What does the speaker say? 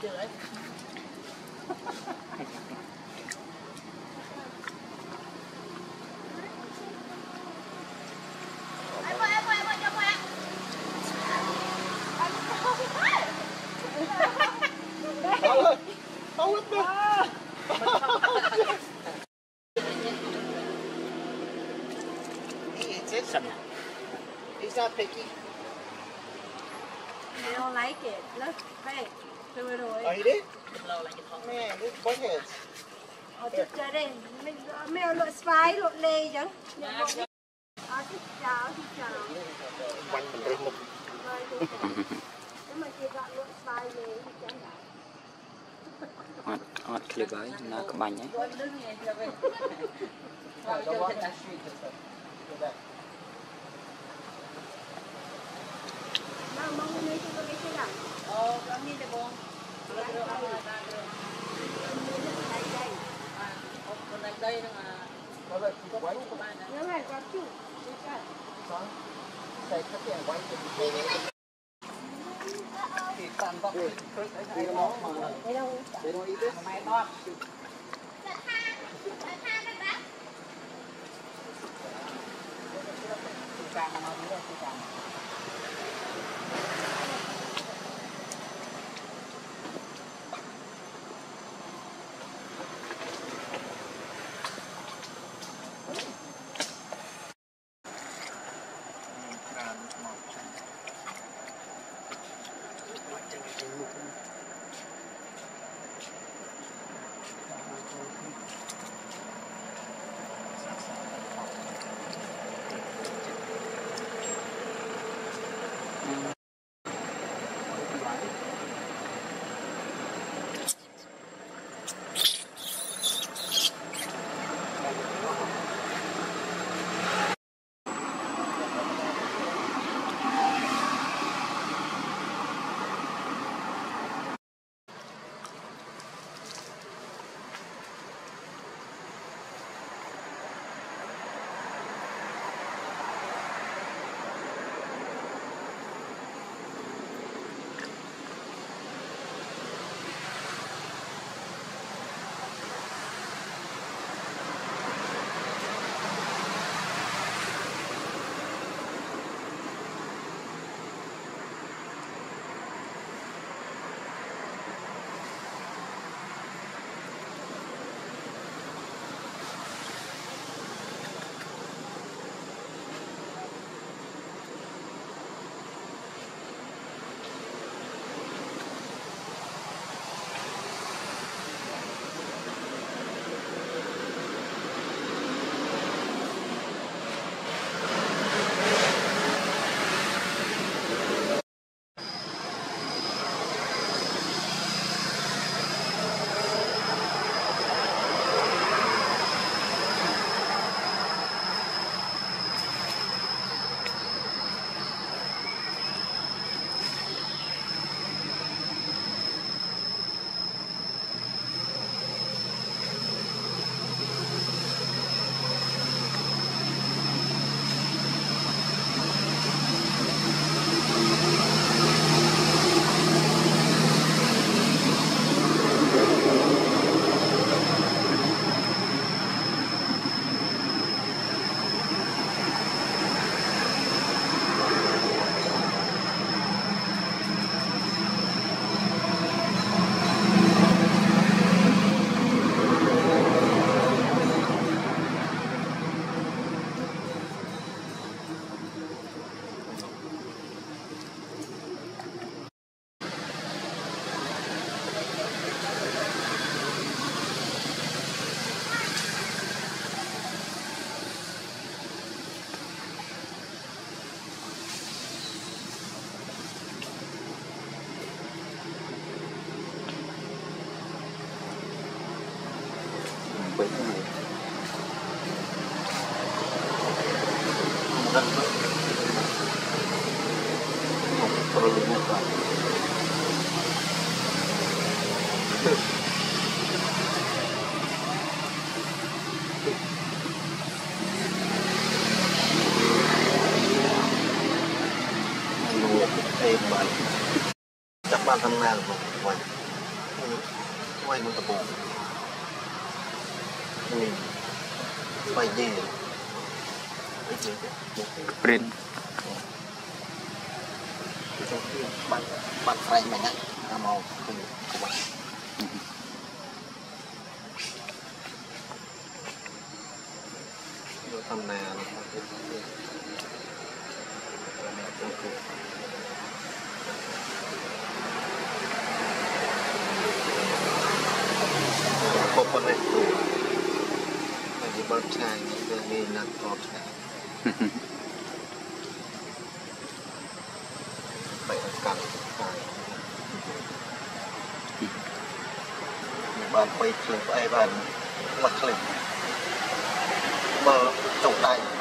do it. He eats it. Something. He's not picky. They don't like it. Look, right. Threw it away. Oh, you did? Man, these buckheads. Oh, just that in. Mèo lội xoái, lội lê chứ. Nhớ lội. Ở thích cháo, thích cháo. Bánh mình rớt mực. Nếu mà chị gọi lội xoái lê thì chẳng đảo. Ngọt khỉ gói, nó có bánh ấy. Ngọt lưng này cho mình. Ngọt lưng này. Oh, I need a bone. They don't eat this? My dog. Hãy subscribe cho kênh Ghiền Mì Gõ để không bỏ lỡ những video hấp dẫn. Why not the ball? I mean, by day. Print. Baterai banyak, nggak mau kuat. Lo thumbnail. Komponen itu bagi bercaya dan minat kopi. Baik sekali. Bapak itu, ayah, macam, bercaya.